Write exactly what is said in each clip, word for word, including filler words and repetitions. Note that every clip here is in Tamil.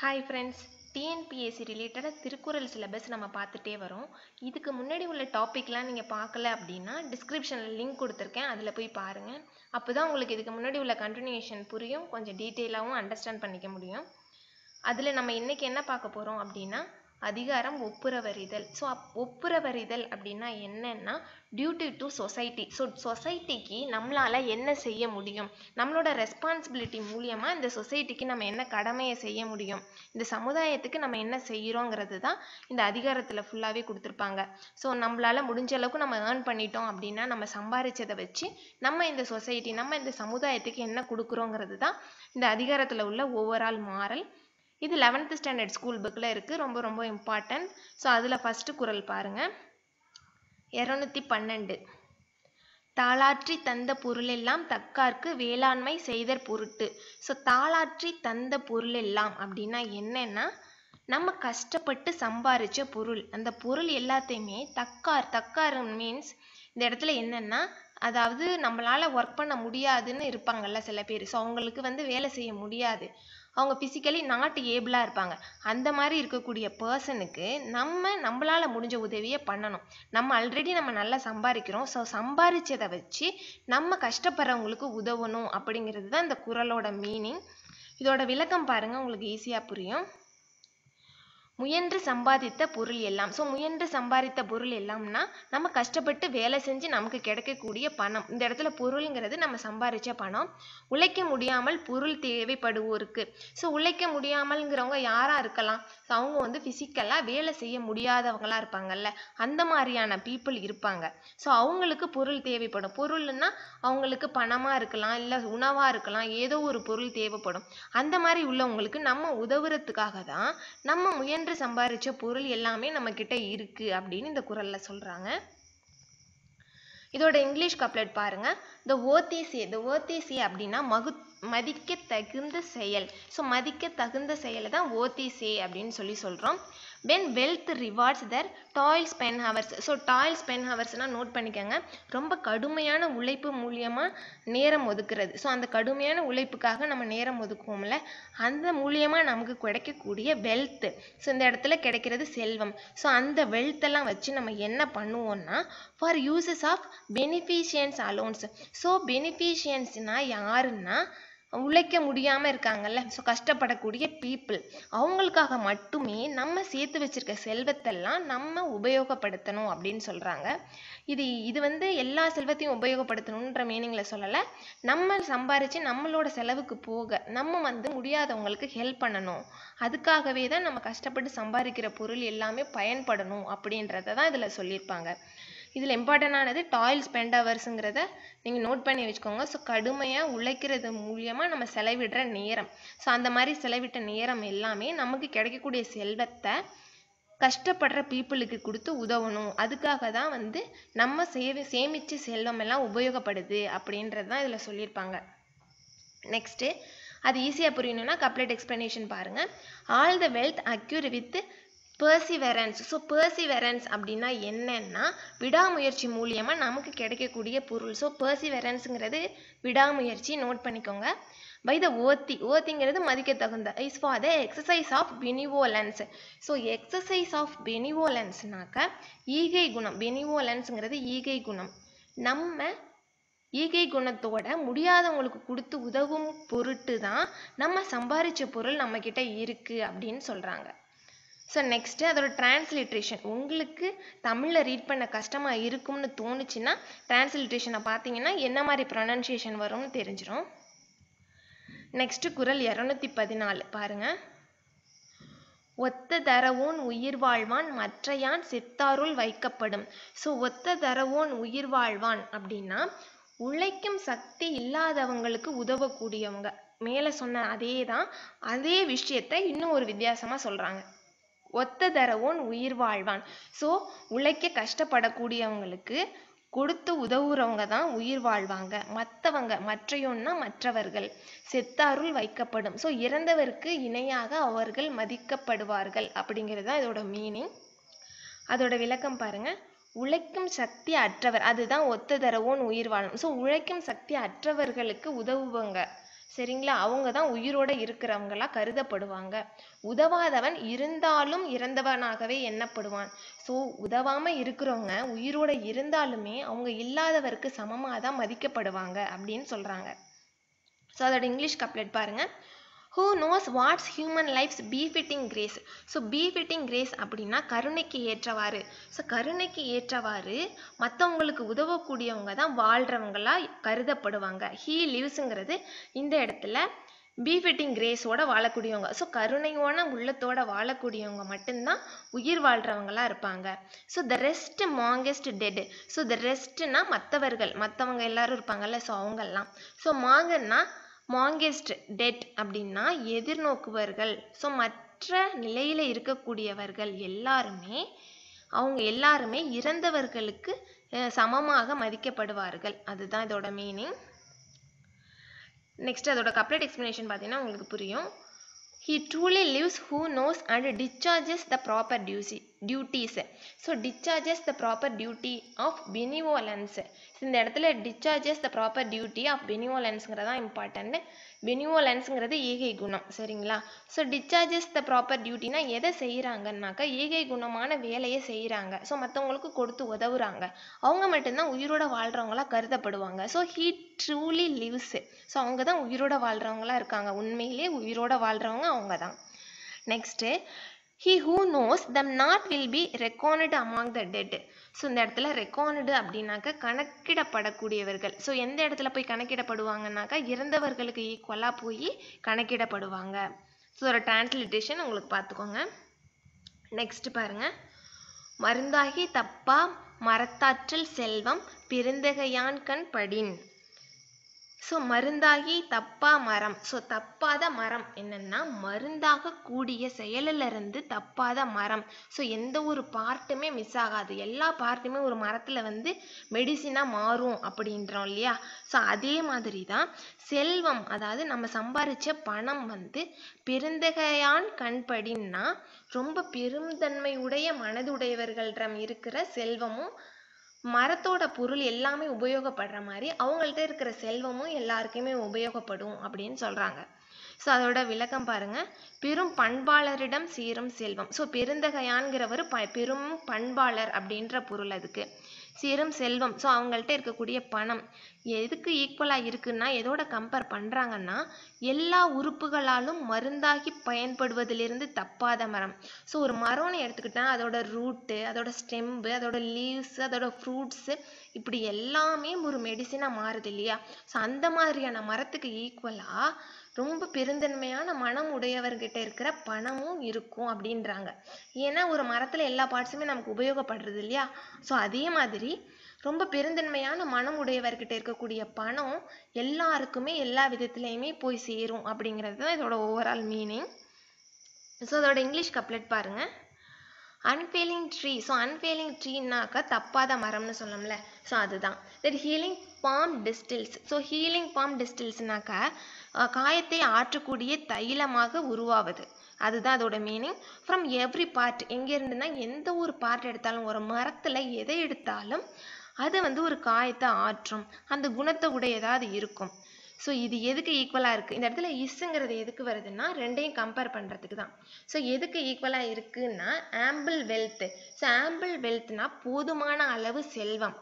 Hi friends, T N P S C related Thirukkural syllabus நம்ம பார்த்துட்டே வரோம். இதுக்கு முன்னாடி உள்ள டாபிக்லாம் நீங்க பார்க்கல அப்படினா descriptionல லிங்க் கொடுத்திருக்கேன். அதுல போய் பாருங்க. அப்பதான் உங்களுக்கு இதுக்கு முன்னாடி உள்ள continuation புரியும். கொஞ்சம் டீடைலாவும் understand பண்ணிக்க முடியும். அதுல நம்ம இன்னைக்கு என்ன பார்க்க போறோம் அப்படினா அதிகாரம் ஒப்புரவறிதல். சோ ஒப்புரவறிதல் அப்படினா என்னன்னா duty to society. So society க்கு நம்மளால என்ன செய்ய முடியும்? நம்மளோட responsibility மூலமா இந்த society க்கு நம்ம என்ன கடமையை செய்ய முடியும்? இந்த சமூகாயத்துக்கு நம்ம என்ன செய்யறோம்ங்கிறதுதான் இந்த அதிகாரத்துல ஃபுல்லாவே கொடுத்திருப்பாங்க. சோ நம்மளால முடிஞ்ச அளவுக்கு நம்ம earn பண்ணிட்டோம் அப்படினா நம்ம சம்பாரிச்சத வச்சு நம்ம இந்த society நம்ம இந்த சமூகாயத்துக்கு என்ன கொடுக்கறோம்ங்கிறதுதான் இந்த அதிகாரத்துல உள்ள overall moral. This is eleventh standard school book la irukku romba romba important so adula first kural parunga two twelve தாளாற்றி தந்த பொருளெல்லாம் தக்கார்க்கு வேளாண்மை செய்தர் பொருட்டு so தாளாற்றி தந்த பொருளெல்லாம் அப்படினா என்னன்னா நம்ம கஷ்டப்பட்டு சம்பாரிச்ச பொருள் அந்த பொருள் எல்லாத்தையுமே தக்கார் தக்கார் means இந்த இடத்துல என்னன்னா அதாவது நம்மளால வர்க் பண்ண முடியாதுன்னு இருப்பாங்கல்ல சில பேர் சோ அவங்களுக்கு வந்து வேலை செய்ய முடியாது அவங்க physically not able-ஆ இருப்பாங்க அந்த மாதிரி இருக்க கூடிய पर्सनக்கு நம்ம நம்மளால முடிஞ்ச உதவியை பண்ணணும் நம்ம ஆல்ரெடி நம்ம நல்லா சம்பாரிக்கிறோம் சோ சம்பாரிச்சத வச்சு நம்ம கஷ்டப்படுறவங்களுக்கு உதவணும் அப்படிங்கிறது தான் இந்த குறளோட மீனிங் இதோட விளக்கம் பாருங்க உங்களுக்கு ஈஸியா புரியும் முயன்று சம்பாதித்த பொருள் எல்லாம் சோ முயன்று சம்பாதித்த பொருள் எல்லாம்னா நம்ம கஷ்டப்பட்டு வேலை செஞ்சு நமக்கு கிடைக்க கூடிய பணம் இந்த இடத்துல பொருள்ங்கிறது நம்ம சம்பாரிச்ச பணம் உழைக்க முடியாமல் பொருள் தேவைப்படுவோருக்கு சோ உழைக்க முடியாமல்ங்கறவங்க யாரா இருக்கலாம் சோ அவங்க வந்து physically வேலை செய்ய முடியாதவங்களா இருப்பாங்கல்ல அந்த மாதிரியான people இருப்பாங்க சோ அவங்களுக்கு பொருள் தேவைப்படும் பொருள்னா அவங்களுக்கு பணமா இருக்கலாம் இல்ல உணவா இருக்கலாம் ஏதோ ஒரு பொருள் தேவைப்படும் அந்த மாதிரி உள்ளவங்களுக்கு நம்ம உதவுறதுக்காக தான் நம்ம முயன்று சம்பாரிச்ச பொருள் எல்லாமே நமக்கிட்ட இருக்கு அப்படினு இந்த குறள்ல சொல்றாங்க இதோட இங்கிலீஷ் கப்லெட் பாருங்க the worth is the worth is அப்படினா மதிக்க தகுந்த செயல் சோ மதிக்க தகுந்த செயலை தான் worth is அப்படினு சொல்லி சொல்றோம் when wealth rewards their toil spend hours so toil spend hours னா நோட் பண்ணிக்கங்க ரொம்ப கடுமையான உழைப்பு மூலமா நேரம் ஒதுக்குறது சோ அந்த கடுமையான உழைப்புக்காக நம்ம நேரம் ஒதுக்குவோம்ல அந்த மூலமா நமக்கு கிடைக்கக்கூடிய wealth சோ இந்த இடத்துல கிடைக்கிறது செல்வம் சோ அந்த wealth எல்லாம் வச்சு நம்ம என்ன பண்ணுவோம்னா for uses of beneficence allowance so beneficence னா யாருன்னா உழைக்க முடியாம இருக்காங்கல்ல சோ கஷ்டப்படக்கூடிய people அவங்களுக்காக மட்டுமே நம்ம சேர்த்து வச்சிருக்க செல்வத்தை எல்லாம் நம்ம உபயோகப்படுத்தணும் அப்படினு சொல்றாங்க இது இது வந்து எல்லா செல்வத்தையும் உபயோகப்படுத்தணும்ன்ற மீனிங்ல சொல்லல நம்ம சம்பாரிச்சு நம்மளோட செலவுக்கு போக நம்ம வந்து முடியாதவங்களுக்கு ஹெல்ப் பண்ணணும் அதுக்காகவே தான் நம்ம கஷ்டப்பட்டு சம்பாரிக்கிற பொருள் எல்லாமே பயன்படணும் அப்படின்றதை தான் இதல சொல்லிருப்பாங்க இதுல இம்பார்ட்டன்ட் ஆனது toil spend hoursங்கறதை நீங்க நோட் பண்ணி வெச்சுக்கோங்க சோ கடுமையா உழைக்கிறது மூலமா நம்ம செலவிடுற நேரம் சோ அந்த மாதிரி செலவிட்ட நேரம் எல்லாமே நமக்கு கிடைக்கக்கூடிய செல்வத்தை கஷ்டப்படுற people-க்கு கொடுத்து உதவணும் அதுக்காக தான் வந்து நம்ம சேமிச்ச செல்வம் எல்லாம் உபயோகப்படுது அப்படின்றது தான் இதல சொல்லிருப்பாங்க next அது ஈஸியா புரியணும்னா complete explanation பாருங்க all the wealth accrued with perseverance so perseverance அப்படினா என்னன்னா விடாமுயற்சி மூலமா நமக்கு கிடைக்கக்கூடிய பொருள் so perseveranceங்கிறது விடாமுயற்சி நோட் பண்ணிக்கோங்க by the worthy worthyங்கிறது மதிக்கத்தகுந்த is for the exercise of benevolence so exercise of benevolence னாக்க ஈகை குணம் benevolenceங்கிறது ஈகை குணம் நம்ம ஈகை குணத்தோட முடியாதவங்களுக்கு கொடுத்து உதவும் பொருட்டு தான் நம்ம சம்பாரிச்ச பொருள் நம்மகிட்ட இருக்கு அப்படினு சொல்றாங்க So next அதோட transliteration உங்களுக்கு தமிழ்ல ரீட் பண்ண கஷ்டமா இருக்கும்னு தோணுச்சுனா transliterationஐ பாத்தீங்கன்னா என்ன மாதிரி pronunciation வரும்னு தெரிஞ்சிரும் next குறள் two fourteen பாருங்க ஒத்த தரவோன் உயிர் வாழ்வான் மற்றையான் செத்தாருள் வைக்கப்படும் சோ ஒத்த தரவோன் உயிர் வாழ்வான் அப்படினா உழைக்கும் சக்தி இல்லாதவங்களுக்கு உதவக்கூடியவங்க மேலே சொன்ன அதேதான் அதே விஷயத்தை இன்னும் ஒரு வித்தியாசமா சொல்றாங்க ஒத்த தரவோன் உயிர் வாழ்வான் சோ உழைக்க கஷ்டப்படக்கூடியவங்களுக்கு கொடுத்து உதவுறவங்க தான் உயிர் வாழ்வாங்க மத்தவங்க மற்றையோன்னா மற்றவர்கள் செத்தாருள் வைக்கப்படும் சோ இறந்தவருக்கு இணையாக அவர்கள் மதிக்கப்படுவார்கள் அப்படிங்கிறது தான் இதோட மீனிங் அதோட விளக்கம் பாருங்க உழைக்கும் சக்தி அற்றவர் அதுதான் ஒத்த தரவோன் உயிர் வாழ்வான் சோ உழைக்கும் சக்தி அற்றவர்களுக்கு உதவுவங்க சரிங்களா, அவங்க தான் உயிரோட இருக்கிறவங்களா கருதப்படுவாங்க. உதவாதவன் இருந்தாலும் இறந்தவனாகவே எண்ணப்படுவான். ஸோ உதவாம இருக்கிறவங்க உயிரோட இருந்தாலுமே அவங்க இல்லாதவருக்கு சமமாக தான் மதிக்கப்படுவாங்க அப்படின்னு சொல்றாங்க. ஸோ அதோட இங்கிலீஷ் கப்லெட் பாருங்க. Who knows what's human life's befitting grace? So befitting grace அப்படின்னா கருணைக்கு ஏற்றவாறு. ஸோ கருணைக்கு ஏற்றவாறு மற்றவங்களுக்கு உதவக்கூடியவங்க தான் வாழ்கிறவங்களா கருதப்படுவாங்க. ஹீ லிவ்ஸுங்கிறது இந்த இடத்துல பீஃபிட்டிங் கிரேஸோட வாழக்கூடியவங்க. ஸோ கருணையோட உள்ளத்தோட வாழக்கூடியவங்க மட்டும்தான் உயிர் வாழ்கிறவங்களா இருப்பாங்க. So the rest amongst dead. So the ரெஸ்ட்னா மற்றவர்கள், மற்றவங்க எல்லாரும் இருப்பாங்கல்ல, ஸோ அவங்கெல்லாம். ஸோ மாங்கன்னா மாங்கெஸ்ட் டெட் அப்படின்னா எதிர்நோக்குவர்கள். ஸோ மற்ற நிலையில் இருக்கக்கூடியவர்கள் எல்லாருமே அவங்க எல்லாருமே இறந்தவர்களுக்கு சமமாக மதிக்கப்படுவார்கள். அதுதான் இதோட மீனிங். நெக்ஸ்ட் அதோட கம்ப்ளீட் எக்ஸ்பிளனேஷன் பார்த்தீங்கன்னா உங்களுக்கு புரியும். He truly lives who knows and discharges the proper duties. So discharges the proper duty of benevolence. இந்த இடத்துல discharges the proper duty of benevolenceங்கிறது தான் இம்பார்ட்டன்ட். benevolenceங்கிறது ஏகை குணம், சரிங்களா. ஸோ discharges the proper dutyனா எதை செய்கிறாங்கன்னாக்கா ஏகை குணமான வேலையை செய்கிறாங்க. ஸோ மற்றவங்களுக்கு கொடுத்து உதவுறாங்க. அவங்க மட்டும்தான் உயிரோட வாழ்கிறவங்களா கருதப்படுவாங்க. So he truly lives. So அவங்க தான் உயிரோட வாழ்கிறவங்களா இருக்காங்க. உண்மையிலே உயிரோட வாழ்கிறவங்க அவங்க தான். Next he who knows them not will be reckoned among the dead. So இந்த இடத்துல ரெக்கார்டு அப்படின்னாக்கா கணக்கிடப்படக்கூடியவர்கள். ஸோ எந்த இடத்துல போய் கணக்கிடப்படுவாங்கன்னாக்கா இறந்தவர்களுக்கு ஈக்குவலாக போய் கணக்கிடப்படுவாங்க. ஸோ ஒரு டிரான்ஸ்லேஷன் உங்களுக்கு பார்த்துக்கோங்க. நெக்ஸ்ட் பாருங்கள். மருந்தாகி தப்பா மரத்தாற்றல் செல்வம் பெருந்தகையான் கண் படின். ஸோ மருந்தாகி தப்பா மரம். ஸோ தப்பாத மரம் என்னன்னா மருந்தாக கூடிய செயலிலிருந்து தப்பாத மரம். ஸோ எந்த ஒரு பார்ட்டுமே மிஸ் ஆகாது. எல்லா பார்ட்டுமே ஒரு மரத்தில் வந்து மெடிசினாக மாறும் அப்படின்றோம் இல்லையா. ஸோ அதே மாதிரி தான் செல்வம், அதாவது நம்ம சம்பாதிச்ச பணம் வந்து பெருந்தகையான் கண்படின்னா ரொம்ப பெருந்தன்மையுடைய மனதுடையவர்களிடம் இருக்கிற செல்வமும் மரத்தோட பொருள் எல்லாமே உபயோகப்படுற மாதிரி அவங்கள்ட்ட இருக்கிற செல்வமும் எல்லாருக்குமே உபயோகப்படும் அப்படின்னு சொல்கிறாங்க. ஸோ அதோட விளக்கம் பாருங்கள். பெரும் பண்பாளரிடம் சேரும் செல்வம். ஸோ பெருந்தகையான்கிறவர் ப பெரும் பண்பாளர் அப்படின்ற பொருள் அதுக்கு. சேரும் செல்வம் ஸோ அவங்கள்ட்ட இருக்கக்கூடிய பணம் எதுக்கு ஈக்குவலாக இருக்குன்னா எதோட கம்பேர் பண்ணுறாங்கன்னா எல்லா உறுப்புகளாலும் மருந்தாகி பயன்படுவதிலிருந்து தப்பாத மரம். ஸோ ஒரு மரம்னு எடுத்துக்கிட்டால் அதோட ரூட்டு, அதோட ஸ்டெம்பு, அதோட லீவ்ஸு, அதோட ஃப்ரூட்ஸு, இப்படி எல்லாமே ஒரு மெடிசனாக மாறுது இல்லையா. ஸோ அந்த மாதிரியான மரத்துக்கு ஈக்குவலாக ரொம்ப பெருந்தன்மையான மனம் உடையவர்கிட்ட இருக்கிற பணமும் இருக்கும் அப்படின்றாங்க. ஏன்னா ஒரு மரத்தில் எல்லா பார்ட்ஸுமே நமக்கு உபயோகப்படுறது இல்லையா. ஸோ அதே மாதிரி ரொம்ப பெருந்தன்மையான மனம் உடையவர்கிட்ட இருக்கக்கூடிய பணம் எல்லாருக்குமே எல்லா விதத்துலையுமே போய் சேரும் அப்படிங்கிறது தான் இதோட ஓவரால் மீனிங். ஸோ அதோட இங்கிலீஷ் கப்லெட் பாருங்கள். Unfailing tree. ஸோ அன்ஃபெயிலிங் ட்ரீனாக்கா தப்பாத மரம்னு சொல்லணும்ல. ஸோ அதுதான் that healing balm distils. So healing balm டிஸ்டில்ஸ்னாக்கா காயத்தை ஆற்றக்கூடிய தைலமாக உருவாவது. அதுதான் அதோட மீனிங். ஃப்ரம் எவ்ரி பார்ட், எங்கேருந்துன்னா எந்த ஒரு பார்ட் எடுத்தாலும் ஒரு மரத்தில் எதை எடுத்தாலும் அது வந்து ஒரு காயத்தை ஆற்றும், அந்த குணத்தை உடையதாக அது இருக்கும். ஸோ இது எதுக்கு ஈக்குவலாக இருக்குது? இந்த இடத்துல இஸ்ஸுங்கிறது எதுக்கு வருதுன்னா ரெண்டையும் கம்பேர் பண்ணுறதுக்கு தான். ஸோ எதுக்கு ஈக்குவலாக இருக்குன்னா ஆம்பிள் வெல்த்து. ஸோ ஆம்பிள் வெல்த்னா போதுமான அளவு செல்வம்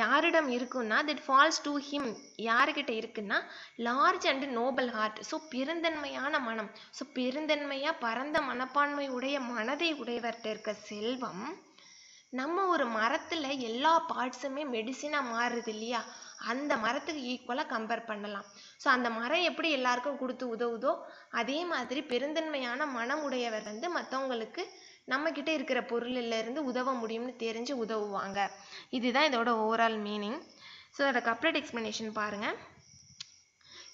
யாரிடம் இருக்குன்னா தட் ஃபால்ஸ் டு ஹிம். யாருக்கிட்ட இருக்குன்னா large and noble heart. So பெருந்தன்மையான மனம். ஸோ பெருந்தன்மையாக பரந்த மனப்பான்மை உடைய மனதை உடையவர்கிட்ட இருக்க செல்வம் நம்ம ஒரு மரத்தில் எல்லா பார்ட்ஸுமே மெடிசினாக மாறுது இல்லையா, அந்த மரத்துக்கு ஈக்குவலாக கம்பேர் பண்ணலாம். ஸோ அந்த மரம் எப்படி எல்லாருக்கும் கொடுத்து உதவுதோ அதே மாதிரி பெருந்தன்மையான மனம் உடையவர் வந்து மற்றவங்களுக்கு நம்மக்கிட்ட இருக்கிற பொருளிலேருந்து உதவ முடியும்னு தெரிஞ்சு உதவுவாங்க. இதுதான் இதோட ஓவரால் மீனிங். ஸோ அதோட கம்ப்ளீட் எக்ஸ்பிளனேஷன் பாருங்கள்.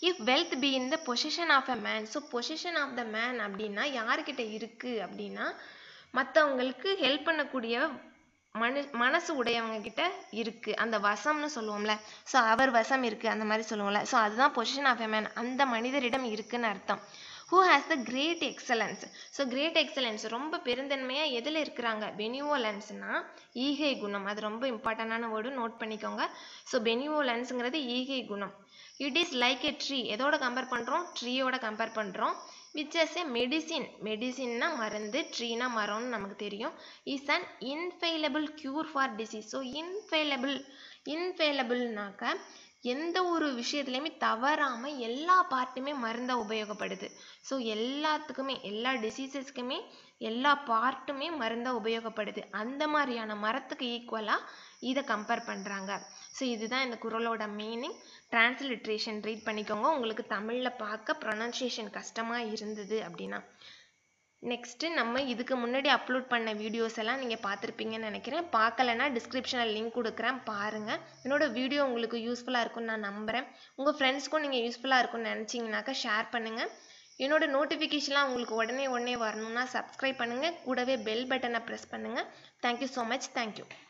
If wealth be in the position of a man. So position of the man அப்படின்னா யார்கிட்ட இருக்குது அப்படின்னா மற்றவங்களுக்கு ஹெல்ப் பண்ணக்கூடிய மனு மனசு உடையவங்க கிட்ட இருக்கு, அந்த வசம்னு சொல்லுவோம்ல. ஸோ அவர் வசம் இருக்கு அந்த மாதிரி சொல்லுவோம்ல. ஸோ அதுதான் பொசிஷன் ஆஃப் எ மேன், அந்த மனிதரிடம் இருக்குன்னு அர்த்தம். Who has the great excellence. So great excellence ரொம்ப பெருந்தன்மையாக எதில் இருக்கிறாங்க? பெனிவோலன்ஸ்னா ஈகை குணம். அது ரொம்ப இம்பார்ட்டண்டான வேர்டு, நோட் பண்ணிக்கோங்க. ஸோ பெனிவோலன்ஸுங்கிறது ஈகை குணம். It is like a tree. எதோட கம்பேர் பண்றோம்? ட்ரீயோட கம்பேர் பண்றோம். Which is a medicine. Medicine னா மருந்து, tree னா மரம்னு நமக்கு தெரியும். Is an infallible cure for disease. So infallible infallible நாக்க எந்த ஒரு விஷயத்திலயுமே தவறாம எல்லா பார்ட்டுமே மருந்தா உபயோகப்படுது. சோ எல்லாத்துக்குமே எல்லா டிசீசஸ்க்குமே எல்லா பார்ட்டுமே மருந்தா உபயோகப்படுது. அந்த மாதிரியான மரத்துக்கு ஈக்குவலா இத கம்பேர் பண்றாங்க. சோ இதுதான் இந்த குறளோட மீனிங். டிரான்ஸ்லிட்டரேஷன் ரீட் பண்ணிக்கோங்க. உங்களுக்கு தமிழ்ல பார்க்க pronunciation கஷ்டமா இருந்தது அப்படினா. Next நம்ம இதுக்கு முன்னாடி அப்லோட் பண்ண வீடியோஸ் எல்லாம் நீங்க பாத்திருப்பீங்கன்னு நினைக்கிறேன். பார்க்கலனா டிஸ்கிரிப்ஷன்ல லிங்க் கொடுக்கிறேன் பாருங்க. என்னோட வீடியோ உங்களுக்கு யூஸ்ஃபுல்லா இருக்கும் நான் நம்புறேன். உங்க फ्रेंड्सக்கு நீங்க யூஸ்ஃபுல்லா இருக்கும் நினைச்சீங்கனாக்க ஷேர் பண்ணுங்க. என்னோட நோட்டிபிகேஷன்லாம் உங்களுக்கு உடனே உடனே வரணும்னா subscribe பண்ணுங்க. கூடவே bell button-அ press பண்ணுங்க. Thank you so much. Thank you.